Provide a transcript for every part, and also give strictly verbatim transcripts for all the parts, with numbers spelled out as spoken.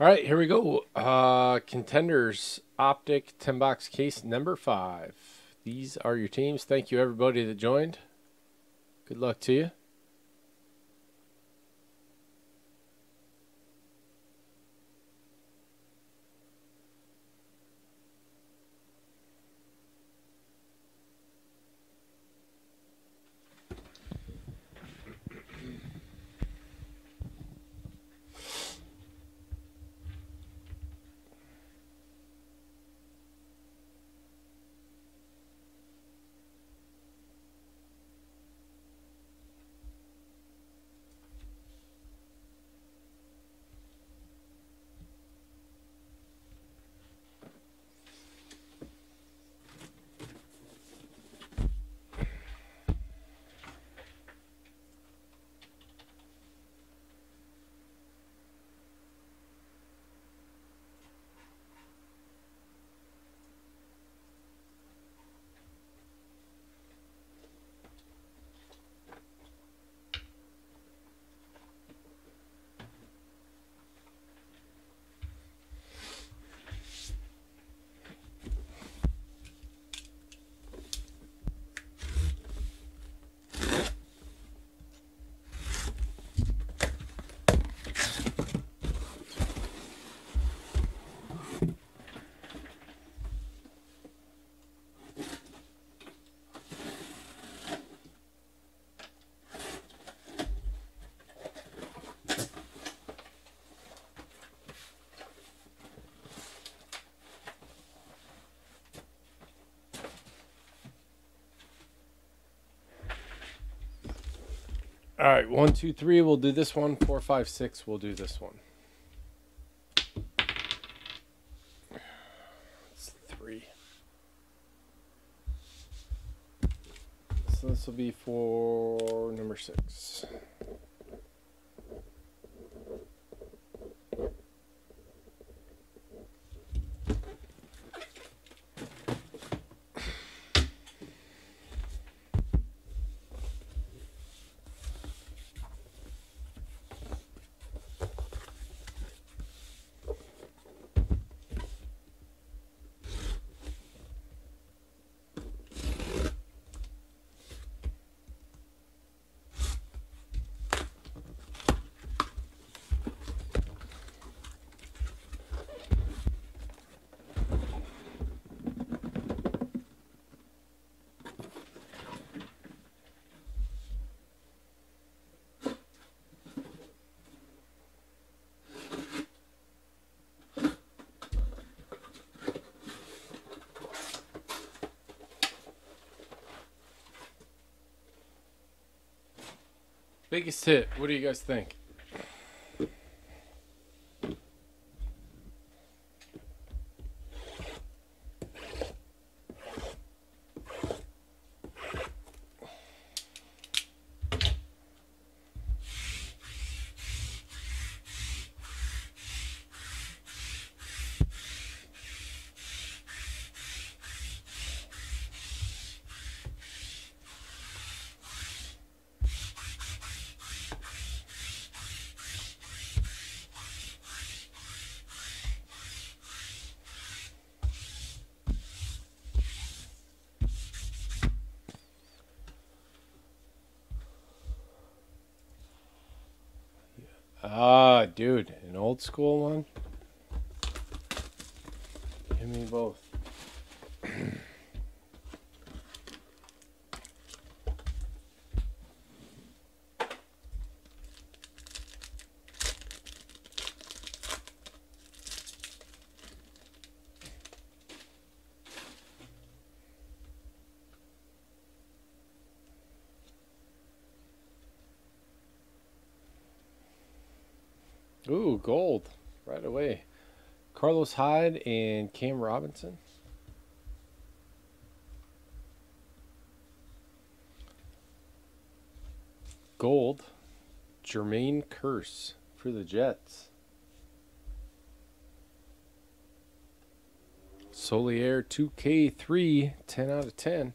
All right, here we go. Uh, contenders, Optic, ten box case number five. These are your teams. Thank you, everybody that joined. Good luck to you. All right, one, two, three, we'll do this one. Four, five, six, we'll do this one. It's three. So this will be for number six. Biggest hit. What do you guys think? Ah, dude, an old school one? Give me both. Ooh, gold right away. Carlos Hyde and Cam Robinson. Gold, Jermaine Curse for the Jets. Solier two K three, ten out of ten.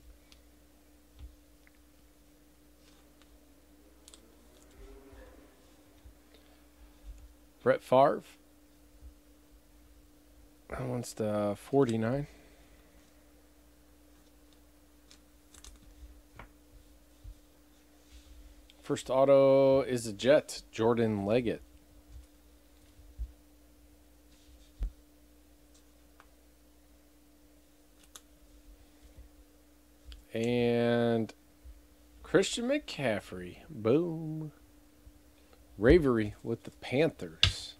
Brett Favre, That one's the forty-nine. First auto is a Jet, Jordan Leggett. And Christian McCaffrey. Boom. Ravery with the Panthers.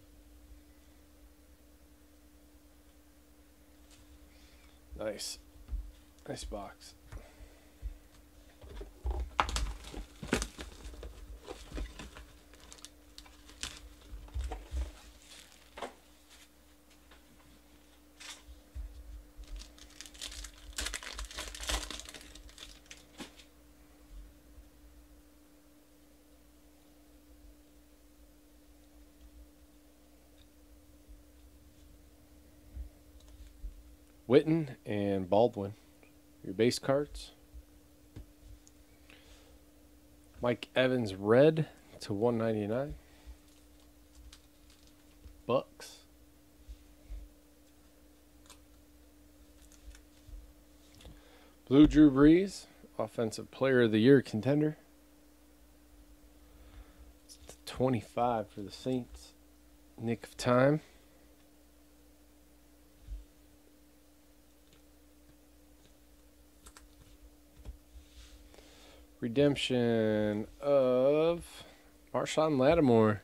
Nice. Nice box. Witten and Baldwin, your base cards. Mike Evans red to one ninety-nine. Bucks. Blue Drew Brees, Offensive Player of the Year contender. It's the twenty-five for the Saints. Nick of Time. Redemption of Marshon Lattimore.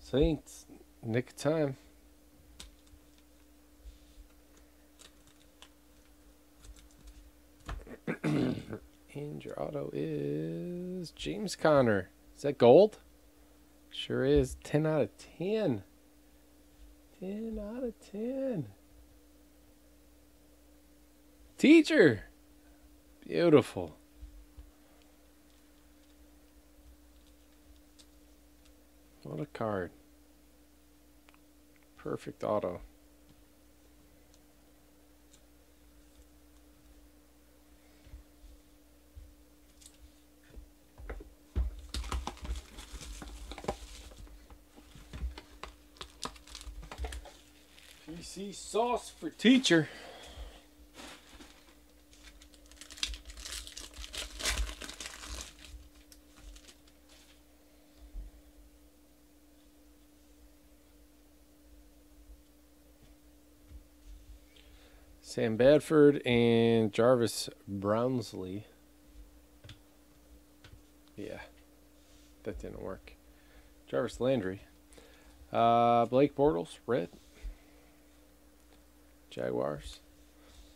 Saints, Nick of Time. And your auto is James Conner. Is that gold? Sure is. ten out of ten. ten out of ten. Teacher. Beautiful. What a card. Perfect auto. P C sauce for teacher. Sam Bradford and Jarvis Brownsley. Yeah, that didn't work. Jarvis Landry. Uh, Blake Bortles, red. Jaguars.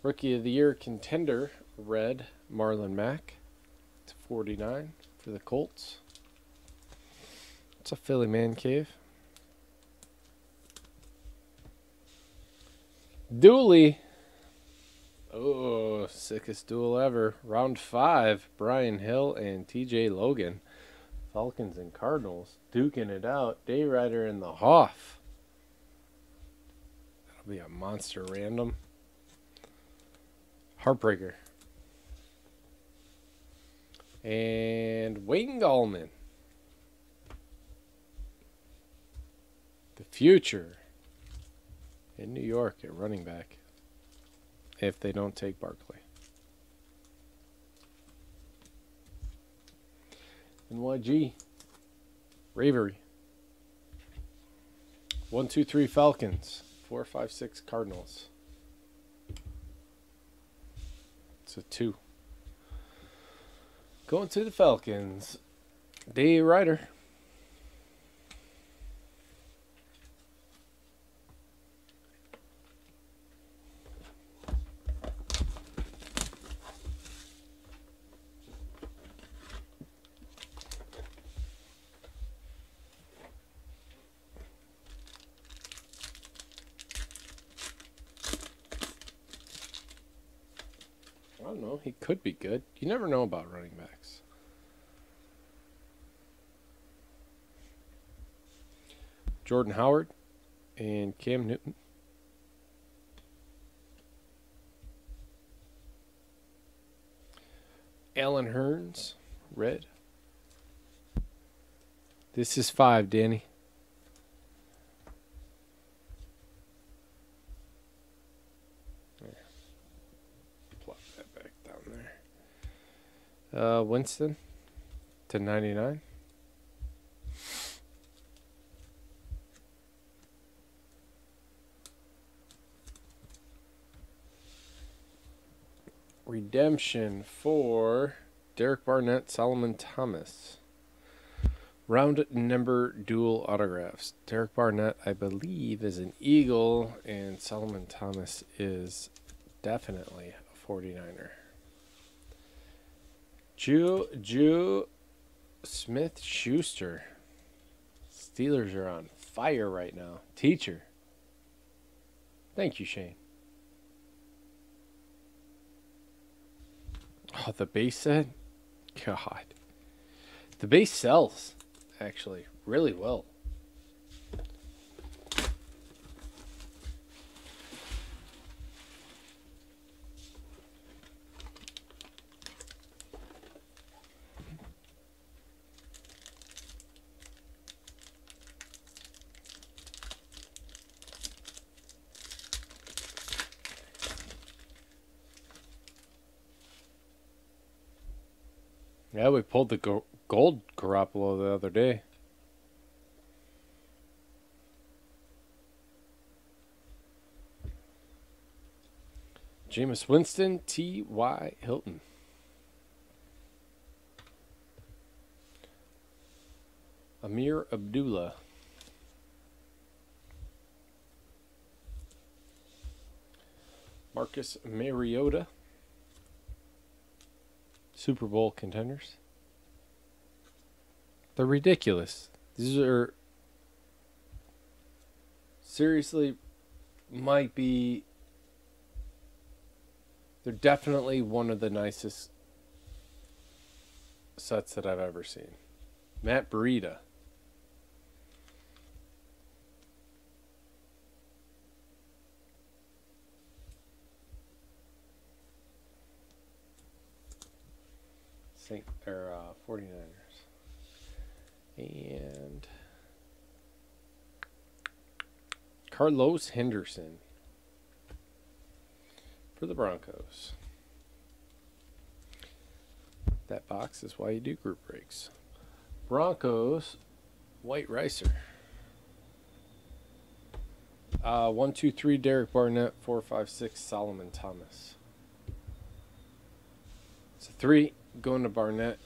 Rookie of the Year contender, red. Marlon Mack to forty-nine for the Colts. It's a Philly man cave. Dooley. Oh, sickest duel ever. Round five, Brian Hill and T J Logan. Falcons and Cardinals duking it out. Day Rider and the Hoff. That'll be a monster random. Heartbreaker. And Wayne Gallman. The future in New York at running back. If they don't take Barkley. N Y G. Ravery. One, two, three Falcons. Four, five, six Cardinals. It's a two. Going to the Falcons. Day Rider. I don't know. He could be good. You never know about running backs. Jordan Howard and Cam Newton. Alan Hearns, red. This is five, Danny. Uh, Winston to ninety-nine. Redemption for Derek Barnett, Solomon Thomas. Round number dual autographs. Derek Barnett, I believe, is an Eagle, and Solomon Thomas is definitely a forty-niner. Juju Smith-Schuster. Steelers are on fire right now. Teacher. Thank you, Shane. Oh, the base set? God. The base sells, actually, really well. Yeah, we pulled the go gold Garoppolo the other day. Jameis Winston, T Y Hilton. Amir Abdullah. Marcus Mariota. Super Bowl contenders. They're ridiculous. These are seriously might be they're definitely one of the nicest sets that I've ever seen. Matt Breida. Saint, or, uh, forty-niners. And Carlos Henderson for the Broncos. That box is why you do group breaks. Broncos, White Ricer. Uh, one, two, three, Derek Barnett, four, five, six, Solomon Thomas. It's a three. Going to Barnett.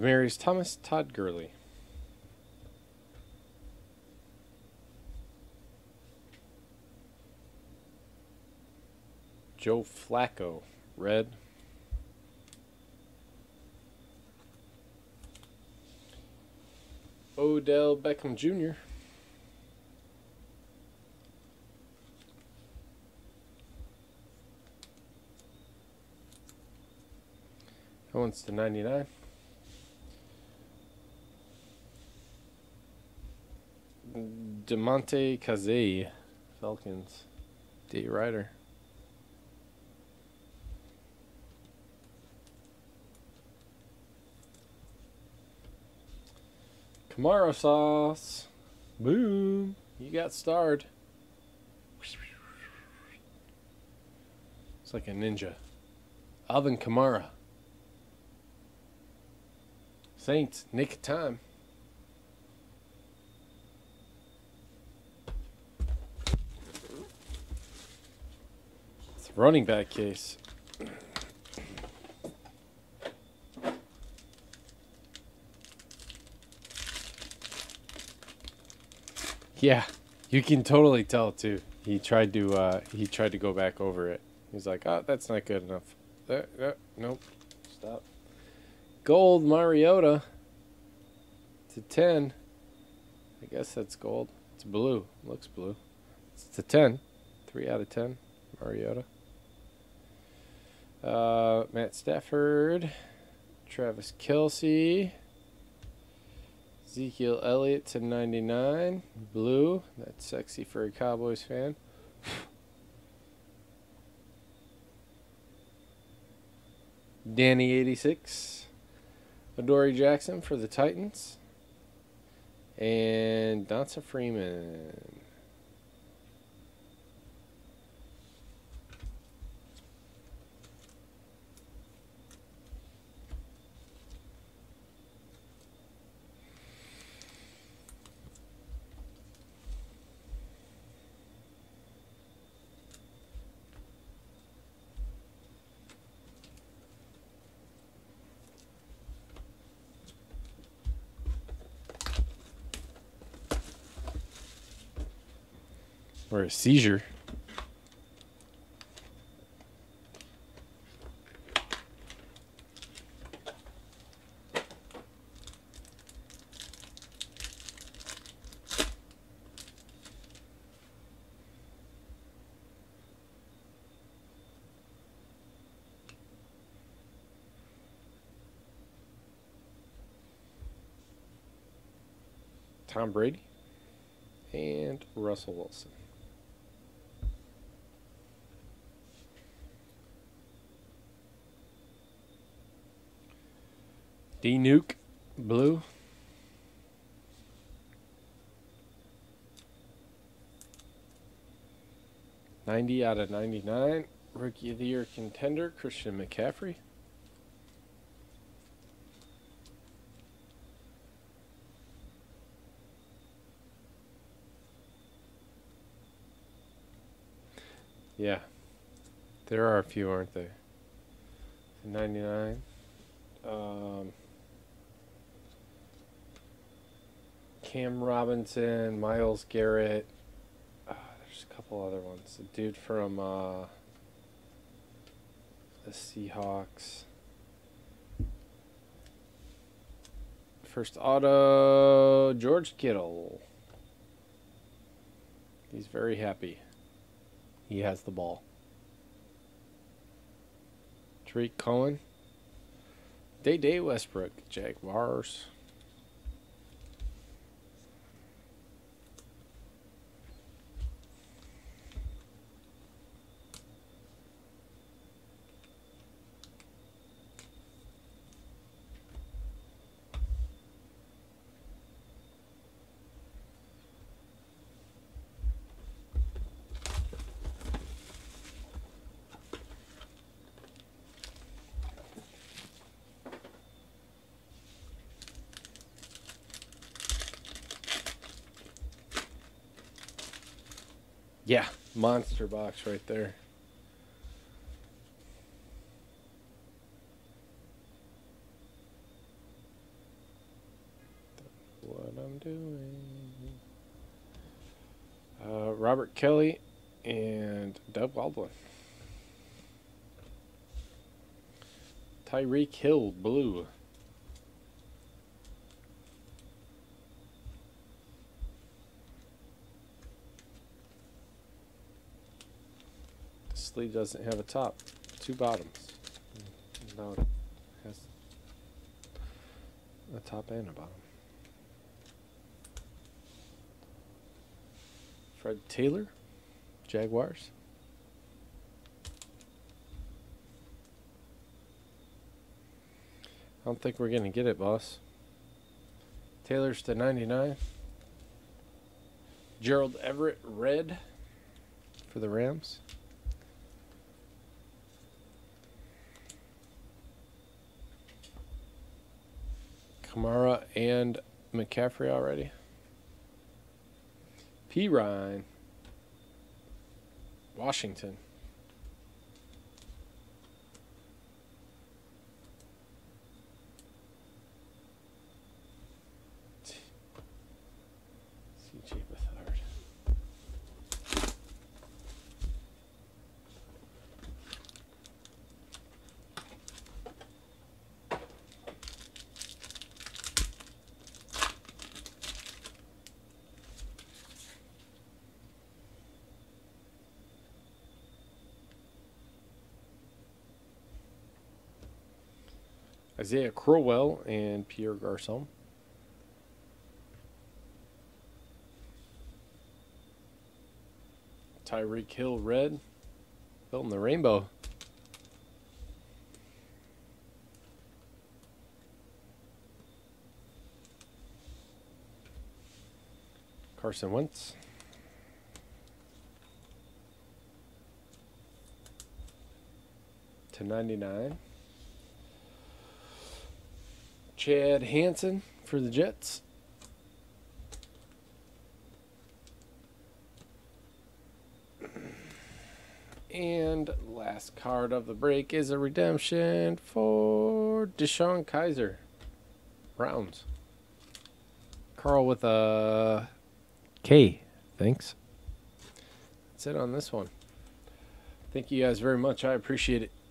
Mary's Thomas, Todd Gurley. Joe Flacco, red. Odell Beckham Junior That one's to ninety-nine. DeMonte Kazee, Falcons, D. Ryder. Kamara Sauce. Boom. You got starred. It's like a ninja. Alvin Kamara. Saints, Nick of Time. Running back case. Yeah, you can totally tell too. He tried to uh, he tried to go back over it. He's like, oh, that's not good enough. Uh, uh, nope. Stop. Gold Mariota to ten. I guess that's gold. It's blue. Looks blue. It's to ten. three out of ten, Mariota. Uh, Matt Stafford, Travis Kelce, Ezekiel Elliott to ninety-nine, blue. That's sexy for a Cowboys fan. Danny eighty-six, Adoree Jackson for the Titans, and Donta Freeman. Or a seizure. Tom Brady and Russell Wilson. D Nuke, blue. ninety out of ninety-nine. Rookie of the Year contender, Christian McCaffrey. Yeah. There are a few, aren't there? ninety-nine. Um... Cam Robinson, Myles Garrett, oh, there's a couple other ones. The dude from uh, the Seahawks. First auto, George Kittle. He's very happy. He has the ball. Tariq Cohen. Day Day Westbrook, Jaguars. Yeah, monster box right there. That's what I'm doing. Uh, Robert Kelly and Baldwin. Tyreek Hill, blue. Doesn't have a top, two bottoms. Now it has a top and a bottom. Fred Taylor, Jaguars. I don't think we're gonna get it, boss. Taylor's to ninety-nine. Gerald Everett, red for the Rams. Kamara and McCaffrey already. P. Ryan. Washington. C J Beathard. Isaiah Crowell and Pierre Garçon. Tyreek Hill, red. Building the rainbow. Carson Wentz. to ninety-nine. Chad Hansen for the Jets. And last card of the break is a redemption for Deshaun Kaiser. Browns. Carl with a K. Thanks. That's it on this one. Thank you guys very much. I appreciate it.